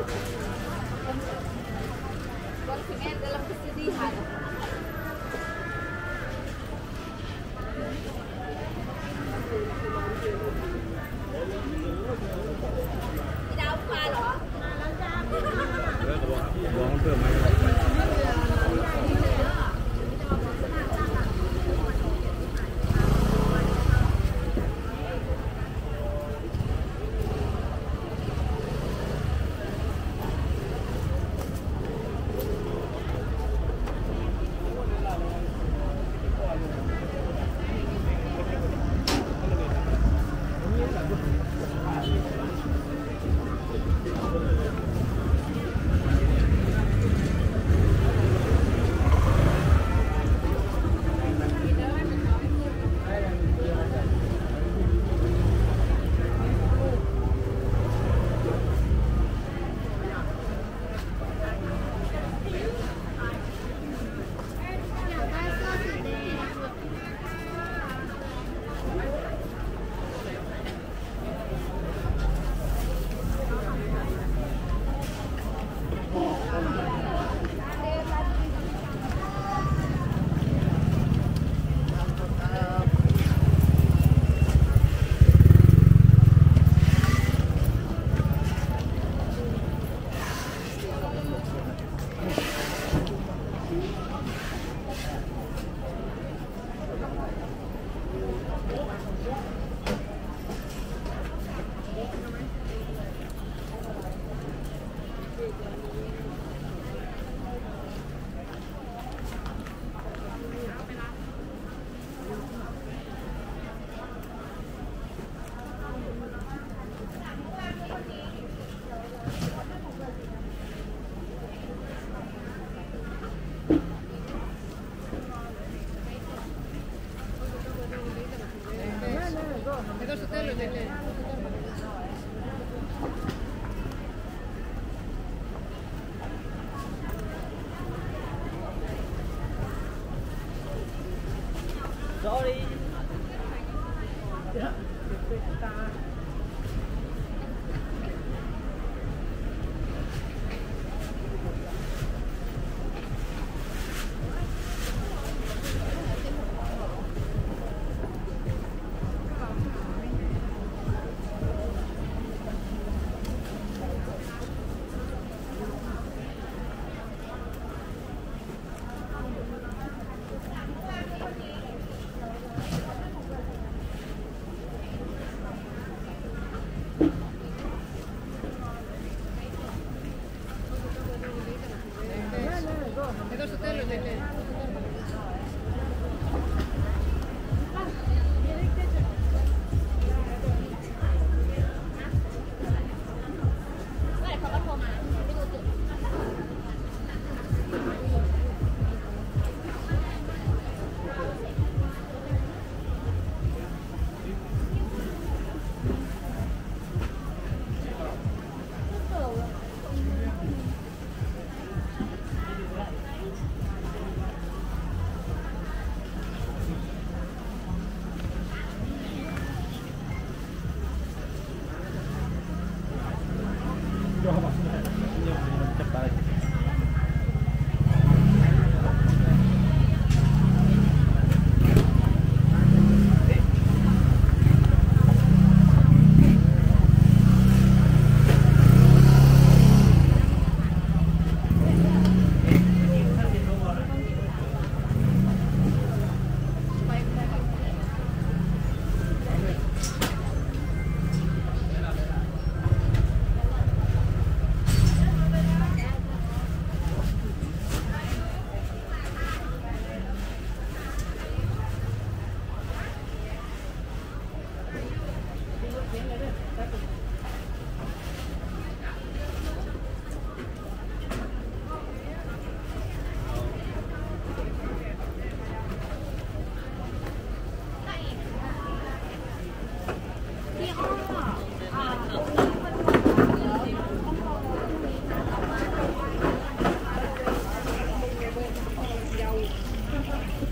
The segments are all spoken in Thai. Golfing dalam kesedihan. Tidak apa loh. Buang bermain. Sorry. Yeah.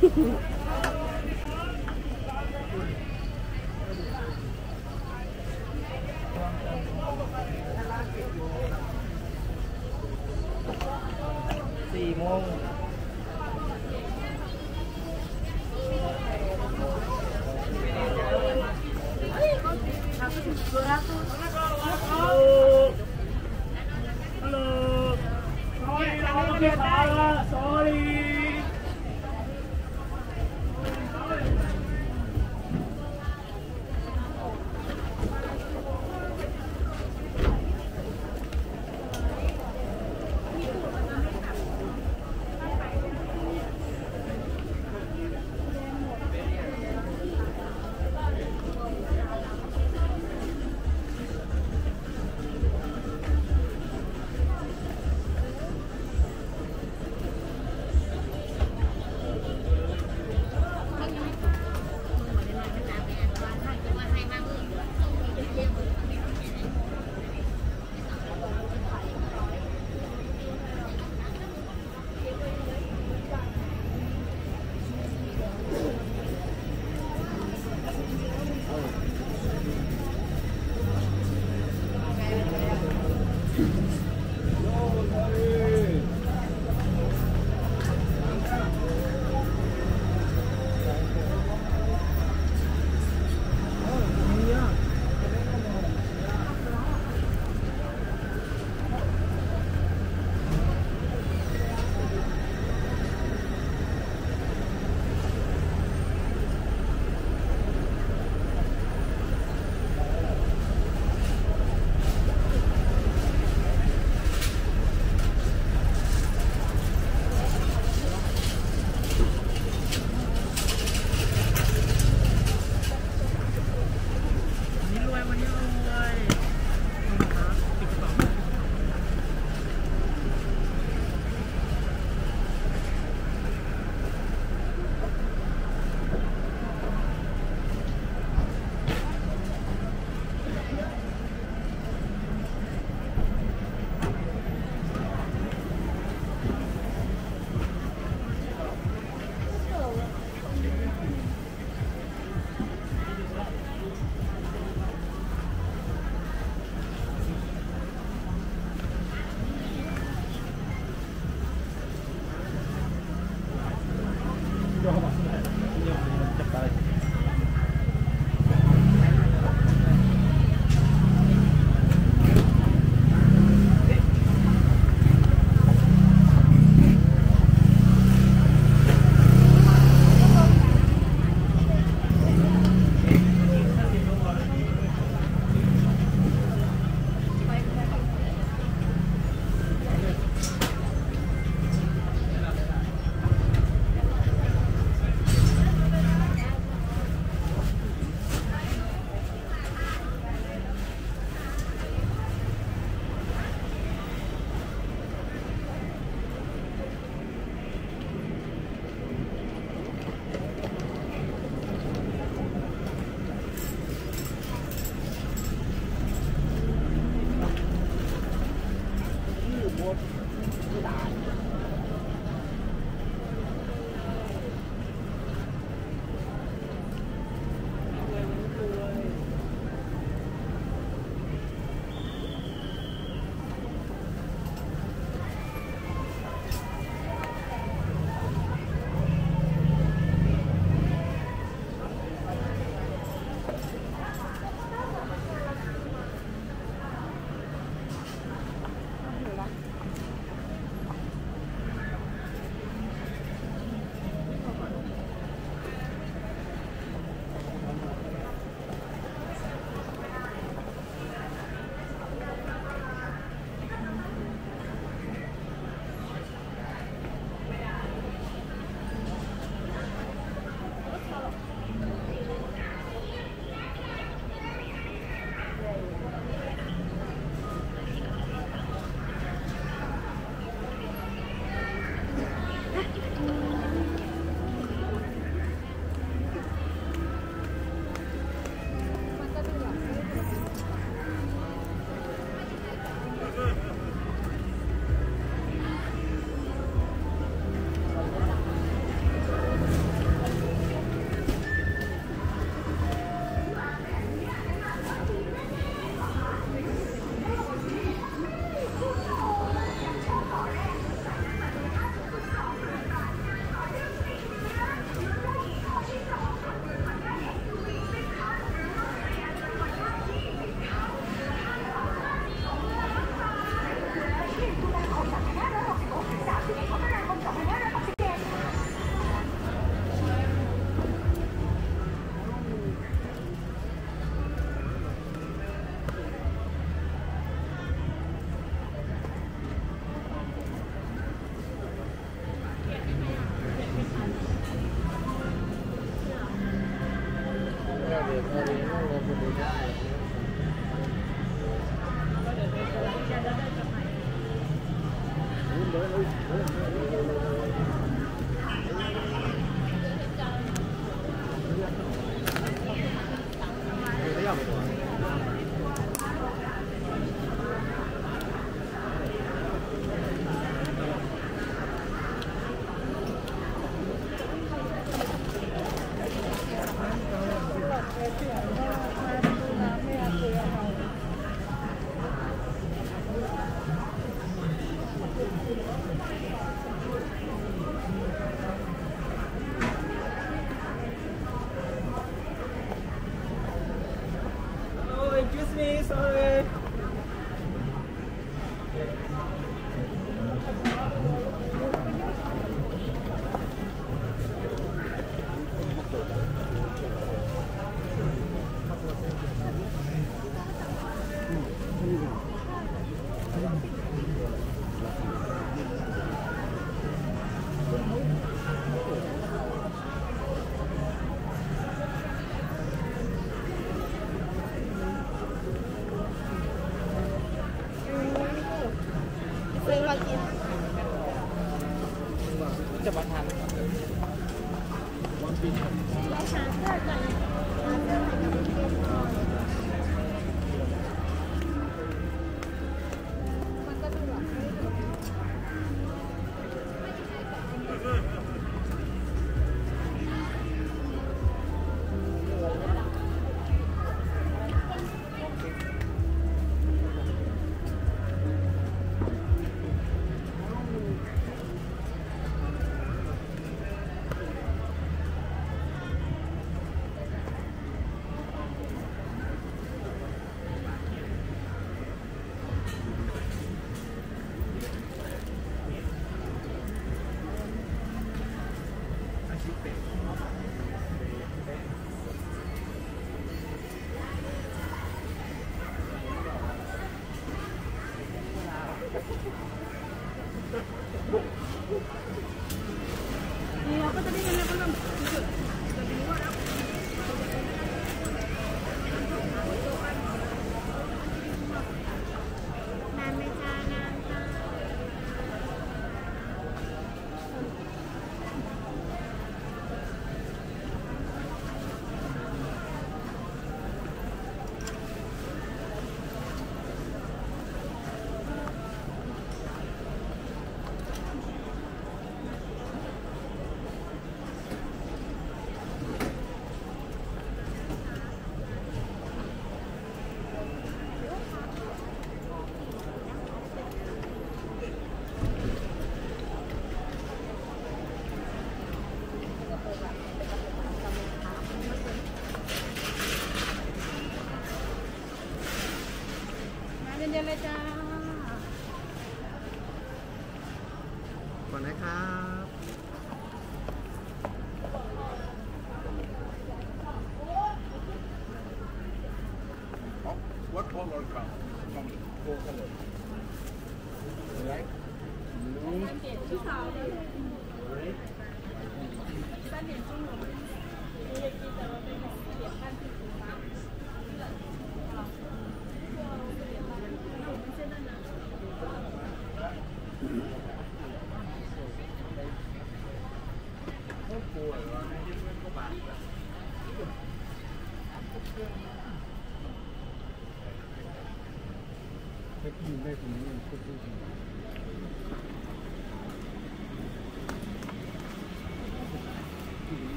Thank you. 4โมง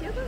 鞋子。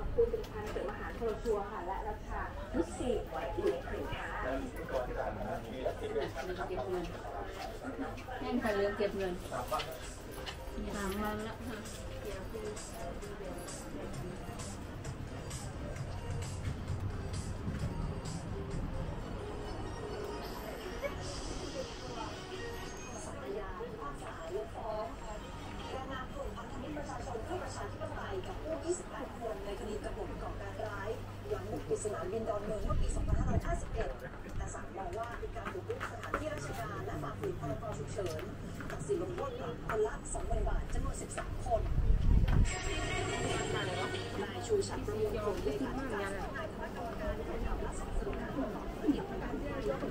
อบคุณผลิตภัณฑ์เสริมอาหารโคโรชัวค่ะและราคาทุกสี่หวยที่ถึงค่ะนั่นค่ะเริ่มเก็บเงิน3 วันแล้วค่ะสนามบินดอนเมืองเมื่อปี 2551 แต่ศาลมองว่าเป็นการบุกรุกสถานที่ราชการและฝ่าฝืนพรก.ฉุกเฉินตัดสินลงโทษปรับคนละ 20,000 บาทจำนวน 13 คนนายชูชัยประมงคลเลขาธิการคณะกรรมการการข่าวและสนับสนุนการต่อต้านเกี่ยวกับการเลือกตั้ง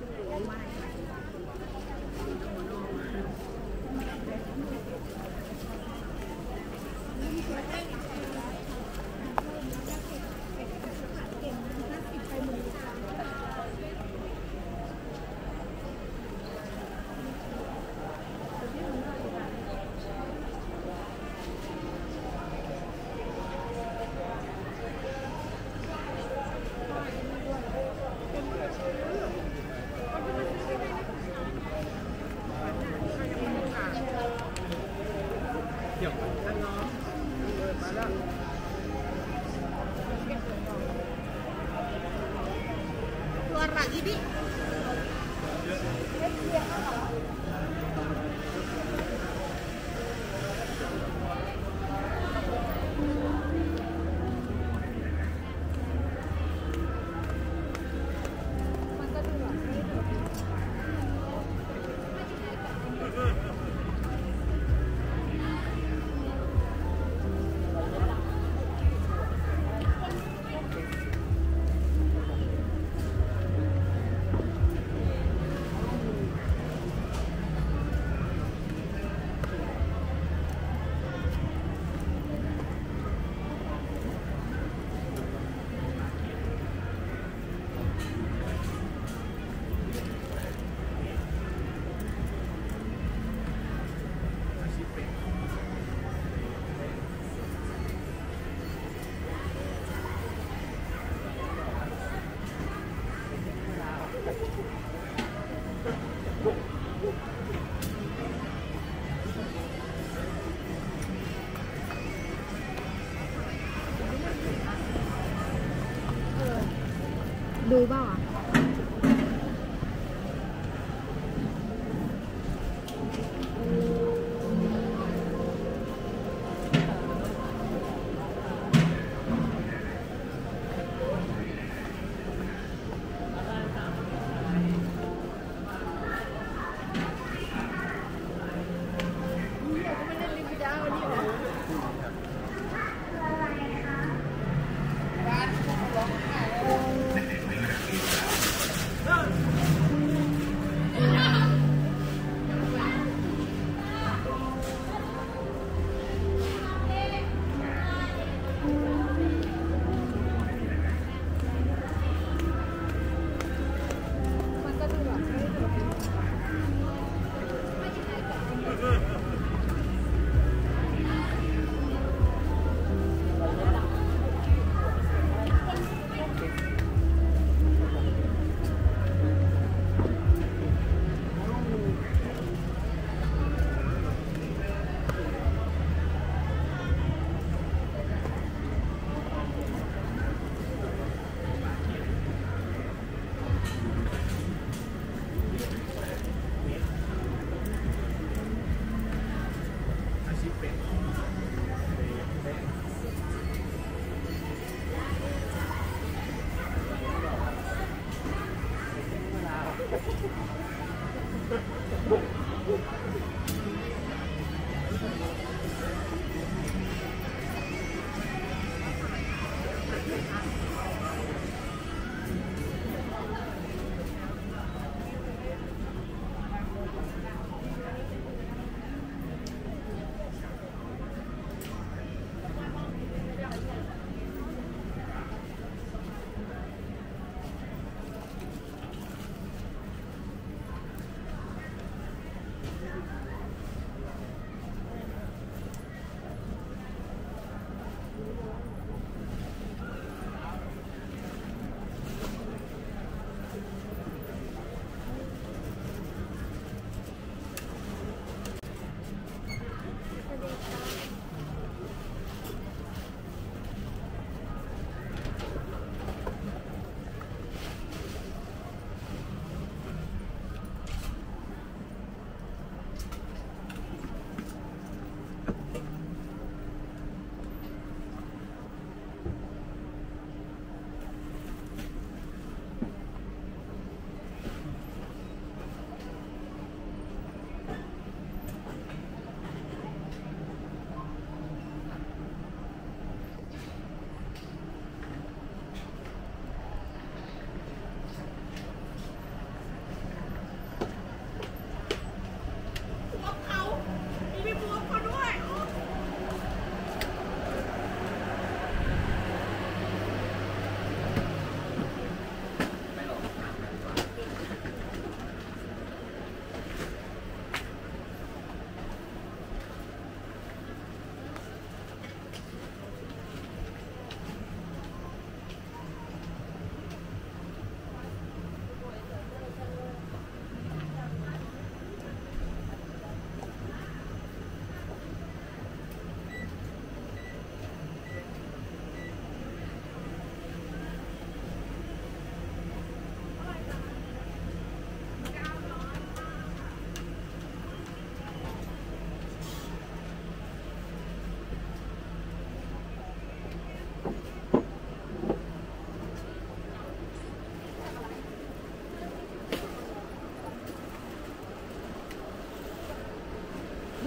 ดูบ้างอ่ะ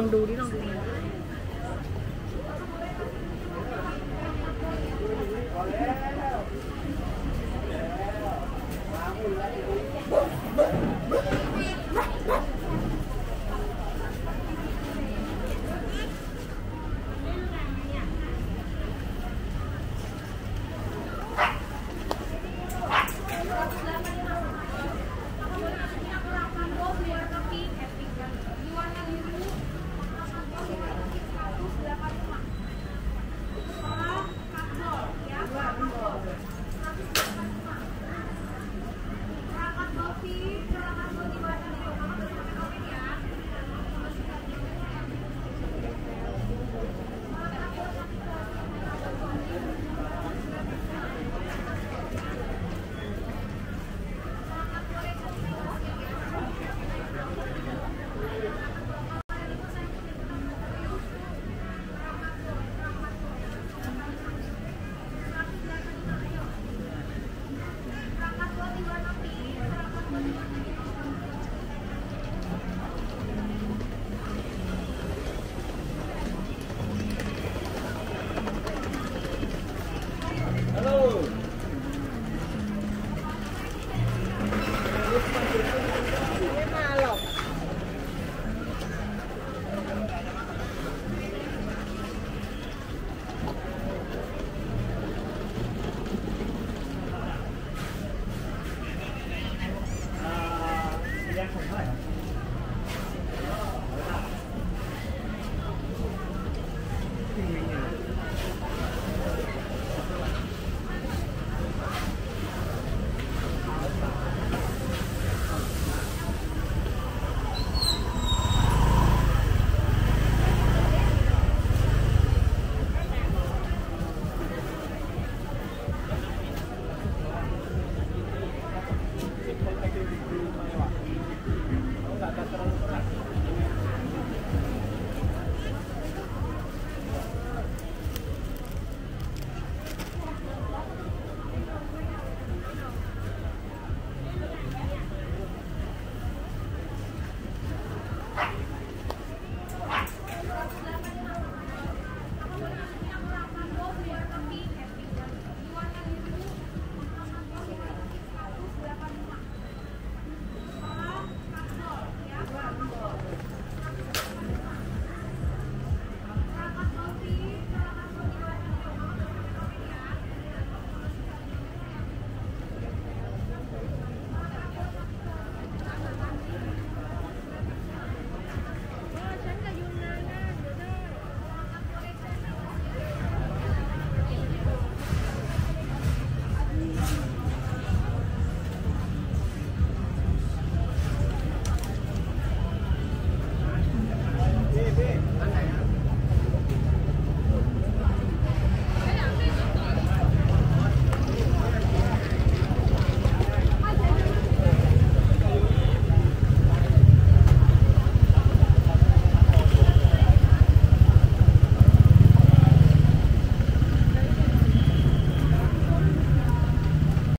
ลองดูดิลอง